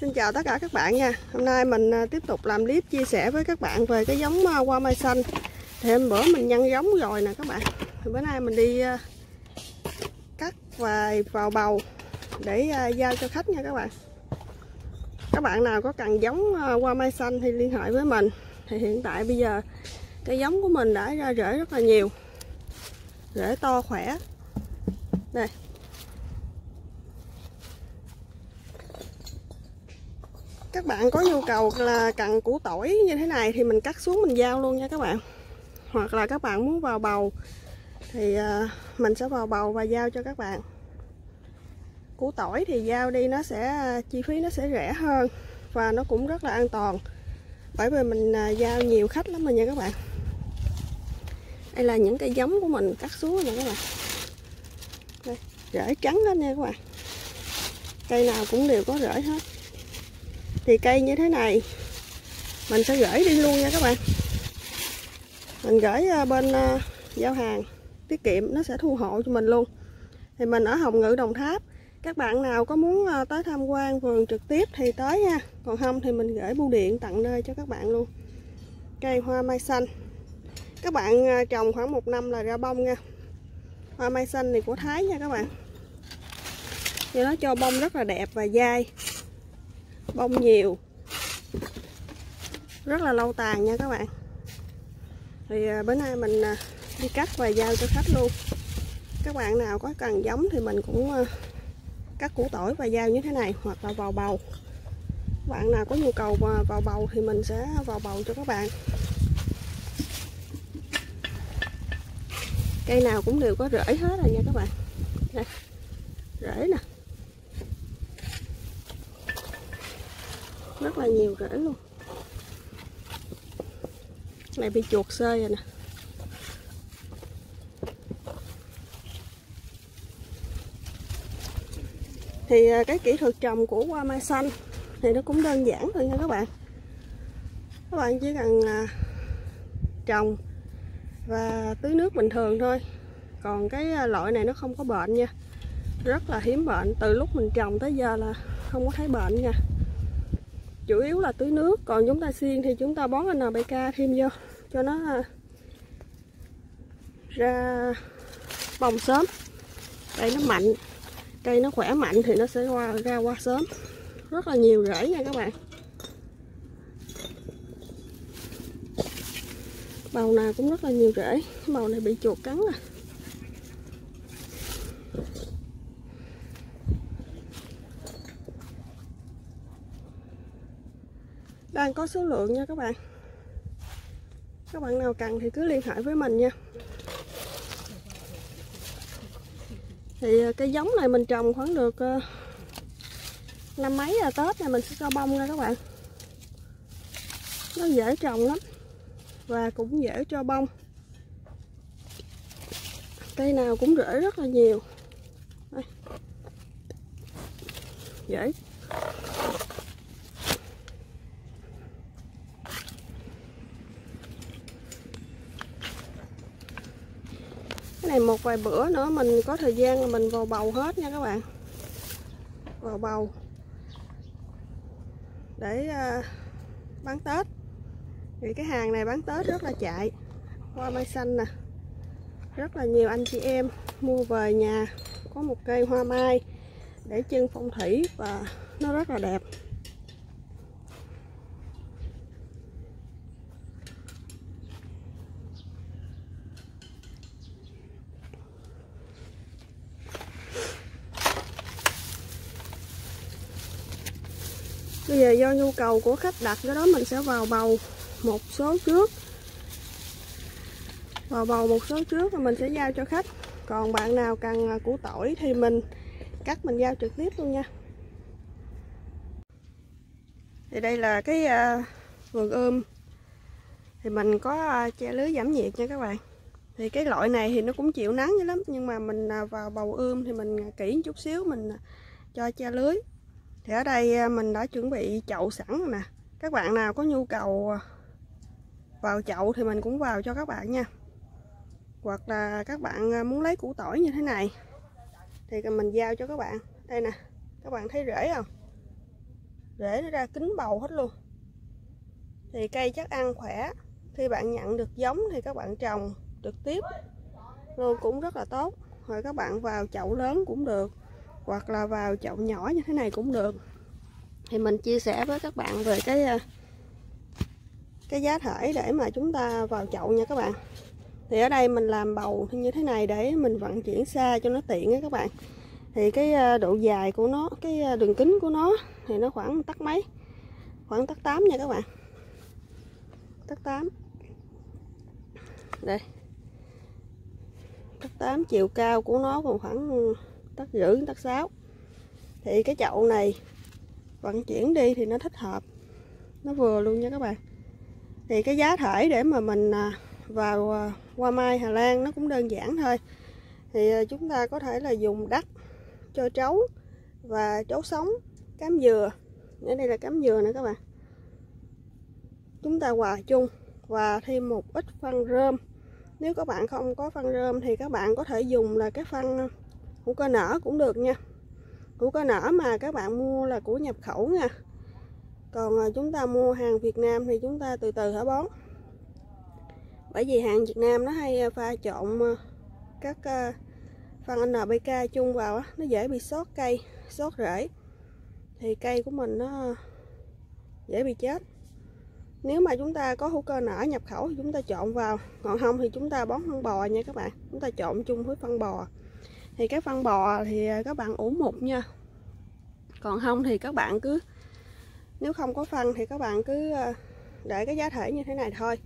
Xin chào tất cả các bạn nha. Hôm nay mình tiếp tục làm clip chia sẻ với các bạn về cái giống hoa mai xanh. Thì hôm bữa mình nhân giống rồi nè các bạn. Thì bữa nay mình đi cắt vài vào bầu để giao cho khách nha các bạn. Các bạn nào có cần giống hoa mai xanh thì liên hệ với mình. Thì hiện tại bây giờ cái giống của mình đã ra rễ rất là nhiều, rễ to khỏe. Đây, các bạn có nhu cầu là cần củ tỏi như thế này thì mình cắt xuống mình giao luôn nha các bạn. Hoặc là các bạn muốn vào bầu thì mình sẽ vào bầu và giao cho các bạn. Củ tỏi thì giao đi nó sẽ chi phí nó sẽ rẻ hơn và nó cũng rất là an toàn, bởi vì mình giao nhiều khách lắm rồi nha các bạn. Đây là những cây giống của mình cắt xuống nha các bạn. Đây, rễ trắng hết nha các bạn, cây nào cũng đều có rễ hết. Thì cây như thế này mình sẽ gửi đi luôn nha các bạn. Mình gửi bên giao hàng tiết kiệm, nó sẽ thu hộ cho mình luôn. Thì mình ở Hồng Ngự, Đồng Tháp. Các bạn nào có muốn tới tham quan vườn trực tiếp thì tới nha. Còn không thì mình gửi bưu điện tận nơi cho các bạn luôn. Cây hoa mai xanh, các bạn trồng khoảng 1 năm là ra bông nha. Hoa mai xanh này của Thái nha các bạn. Thì nó cho bông rất là đẹp và dai, bông nhiều, rất là lâu tàn nha các bạn. Thì bữa nay mình đi cắt và giao cho khách luôn. Các bạn nào có cần giống thì mình cũng cắt củ tỏi và giao như thế này, hoặc là vào bầu. Các bạn nào có nhu cầu vào bầu thì mình sẽ vào bầu cho các bạn. Cây nào cũng đều có rễ hết rồi nha các bạn. Đây, rễ nè, rất là nhiều rễ luôn. Này bị chuột xơi rồi nè. Thì cái kỹ thuật trồng của hoa mai xanh thì nó cũng đơn giản thôi nha các bạn. Các bạn chỉ cần trồng và tưới nước bình thường thôi. Còn cái loại này nó không có bệnh nha, rất là hiếm bệnh. Từ lúc mình trồng tới giờ là không có thấy bệnh nha. Chủ yếu là tưới nước, còn chúng ta xiên thì chúng ta bón N3K thêm vô cho nó ra bông sớm. Cây nó mạnh, cây nó khỏe mạnh thì nó sẽ ra hoa sớm. Rất là nhiều rễ nha các bạn. Bầu nào cũng rất là nhiều rễ. Cái bầu này bị chuột cắn à. Đang có số lượng nha các bạn. Các bạn nào cần thì cứ liên hệ với mình nha. Thì cái giống này mình trồng khoảng được năm mấy là Tết này mình sẽ cho bông ra các bạn. Nó dễ trồng lắm và cũng dễ cho bông. Cây nào cũng rễ rất là nhiều. Đây, dễ. Này một vài bữa nữa mình có thời gian là mình vào bầu hết nha các bạn. Vào bầu để bán Tết. Thì cái hàng này bán Tết rất là chạy. Hoa mai xanh nè, rất là nhiều anh chị em mua về nhà có một cây hoa mai để trưng phong thủy và nó rất là đẹp. Bây giờ do nhu cầu của khách đặt cái đó mình sẽ vào bầu một số trước. Vào bầu một số trước rồi mình sẽ giao cho khách. Còn bạn nào cần củ tỏi thì mình cắt mình giao trực tiếp luôn nha. Thì đây là cái vườn ươm. Thì mình có che lưới giảm nhiệt nha các bạn. Thì cái loại này thì nó cũng chịu nắng dữ lắm. Nhưng mà mình vào bầu ươm thì mình kỹ chút xíu mình cho che lưới. Thì ở đây mình đã chuẩn bị chậu sẵn rồi nè. Các bạn nào có nhu cầu vào chậu thì mình cũng vào cho các bạn nha. Hoặc là các bạn muốn lấy củ tỏi như thế này thì mình giao cho các bạn. Đây nè, các bạn thấy rễ không? rễ nó ra kính bầu hết luôn. Thì cây chắc ăn khỏe. Khi bạn nhận được giống thì các bạn trồng trực tiếp luôn cũng rất là tốt. Rồi các bạn vào chậu lớn cũng được, hoặc là vào chậu nhỏ như thế này cũng được. Thì mình chia sẻ với các bạn về cái giá thể để mà chúng ta vào chậu nha các bạn. Thì ở đây mình làm bầu như thế này để mình vận chuyển xa cho nó tiện á các bạn. Thì cái độ dài của nó, cái đường kính của nó thì nó khoảng tấc mấy? Khoảng tấc 8 nha các bạn. Tấc 8. Đây. Tấc 8, chiều cao của nó còn khoảng tấc rưỡi, tấc 6. Thì cái chậu này vận chuyển đi thì nó thích hợp, nó vừa luôn nha các bạn. Thì cái giá thể để mà mình vào hoa mai Hà Lan nó cũng đơn giản thôi. Thì chúng ta có thể là dùng đất cho trấu và trấu sống, cám dừa. Ở đây là cám dừa nữa các bạn. Chúng ta hòa chung và thêm một ít phân rơm. Nếu các bạn không có phân rơm thì các bạn có thể dùng là cái phân hữu cơ nở cũng được nha. Hữu cơ nở mà các bạn mua là của nhập khẩu nha. Còn chúng ta mua hàng Việt Nam thì chúng ta từ từ thả bón. Bởi vì hàng Việt Nam nó hay pha trộn các phân NPK chung vào, nó dễ bị sót cây, sót rễ. Thì cây của mình nó dễ bị chết. Nếu mà chúng ta có hữu cơ nở nhập khẩu thì chúng ta trộn vào. Còn không thì chúng ta bón phân bò nha các bạn. Chúng ta trộn chung với phân bò. Thì cái phân bò thì các bạn ủ mục nha. Còn không thì các bạn cứ, nếu không có phân thì các bạn cứ để cái giá thể như thế này thôi.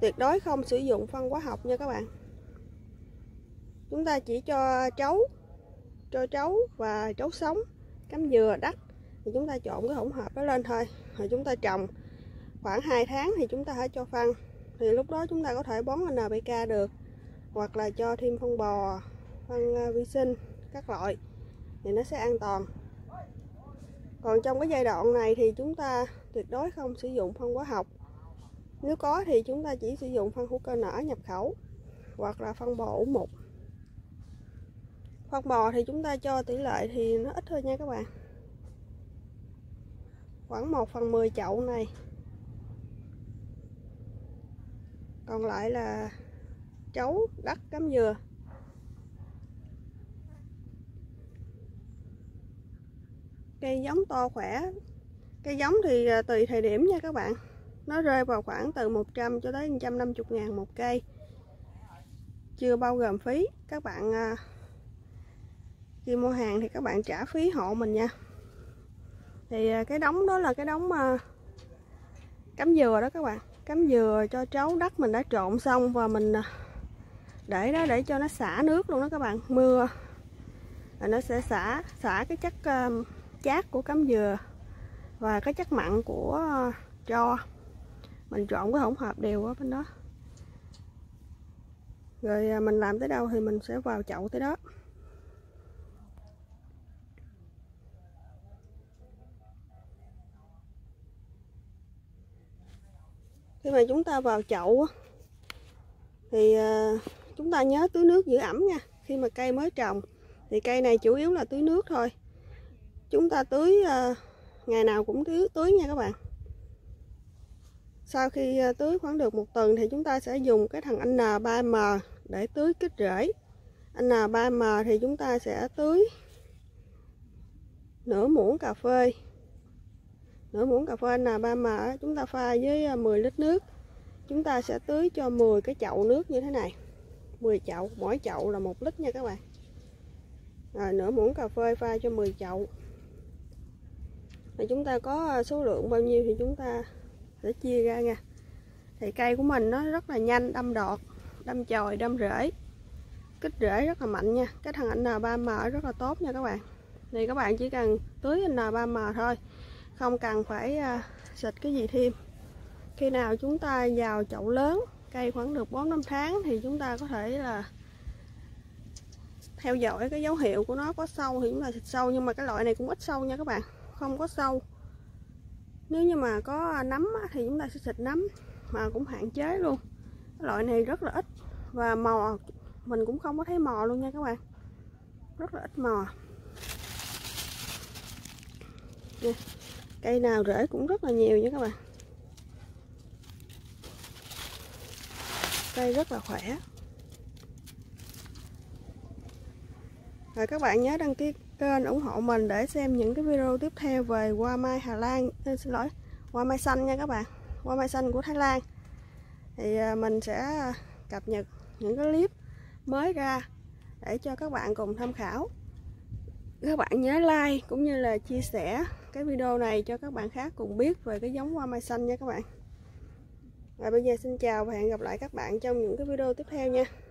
Tuyệt đối không sử dụng phân hóa học nha các bạn. Chúng ta chỉ cho trấu và trấu sống, cám dừa, đất. Thì chúng ta trộn cái hỗn hợp đó lên thôi. Rồi chúng ta trồng khoảng 2 tháng thì chúng ta hãy cho phân. Thì lúc đó chúng ta có thể bón NPK được. Hoặc là cho thêm phân bò, phân vi sinh, các loại. Thì nó sẽ an toàn. Còn trong cái giai đoạn này thì chúng ta tuyệt đối không sử dụng phân hóa học. Nếu có thì chúng ta chỉ sử dụng phân hữu cơ nở nhập khẩu hoặc là phân bò ủ mục. Phân bò thì chúng ta cho tỷ lệ thì nó ít thôi nha các bạn. Khoảng 1/10 chậu này. Còn lại là trấu, đất, cám dừa. Cây giống to khỏe. Cây giống thì tùy thời điểm nha các bạn. Nó rơi vào khoảng từ 100 cho tới 150.000 một cây. Chưa bao gồm phí. Các bạn khi mua hàng thì các bạn trả phí hộ mình nha. Thì cái đống đó là cái đống cám dừa đó các bạn. Cám dừa cho trấu đất mình đã trộn xong và mình để đó để cho nó xả nước luôn đó các bạn. Mưa là nó sẽ xả cái chất chát của cám dừa và cái chất mặn của tro. Mình trộn cái hỗn hợp đều ở bên đó. Rồi mình làm tới đâu thì mình sẽ vào chậu tới đó. Khi mà chúng ta vào chậu thì chúng ta nhớ tưới nước giữ ẩm nha. Khi mà cây mới trồng thì cây này chủ yếu là tưới nước thôi. Chúng ta tưới ngày nào cũng tưới nha các bạn. Sau khi tưới khoảng được 1 tuần thì chúng ta sẽ dùng cái thằng N3M để tưới kích rễ. N3M thì chúng ta sẽ tưới nửa muỗng cà phê. Nửa muỗng cà phê N3M chúng ta pha với 10 lít nước. Chúng ta sẽ tưới cho 10 cái chậu nước như thế này. 10 chậu, mỗi chậu là 1 lít nha các bạn. Rồi, nửa muỗng cà phê pha cho 10 chậu. Rồi, chúng ta có số lượng bao nhiêu thì chúng ta để chia ra nha. Thì cây của mình nó rất là nhanh đâm đọt, đâm chồi, đâm rễ. Kích rễ rất là mạnh nha. Cái thằng N3M rất là tốt nha các bạn. Thì các bạn chỉ cần tưới N3M thôi, không cần phải xịt cái gì thêm. Khi nào chúng ta vào chậu lớn, cây khoảng được 4-5 tháng thì chúng ta có thể là theo dõi cái dấu hiệu của nó. Có sâu thì chúng ta xịt sâu, nhưng mà cái loại này cũng ít sâu nha các bạn. Không có sâu. Nếu như mà có nấm thì chúng ta sẽ xịt nấm, mà cũng hạn chế luôn. Cái loại này rất là ít. Và mò mình cũng không có thấy mò luôn nha các bạn. Rất là ít mò. Cây nào rễ cũng rất là nhiều nha các bạn. Cây rất là khỏe. Rồi các bạn nhớ đăng ký kênh ủng hộ mình để xem những cái video tiếp theo về hoa mai Hà Lan, hoa mai xanh nha các bạn. Hoa mai xanh của Thái Lan. Thì mình sẽ cập nhật những cái clip mới ra để cho các bạn cùng tham khảo. Các bạn nhớ like cũng như là chia sẻ cái video này cho các bạn khác cùng biết về cái giống hoa mai xanh nha các bạn. Và bây giờ xin chào và hẹn gặp lại các bạn trong những cái video tiếp theo nha.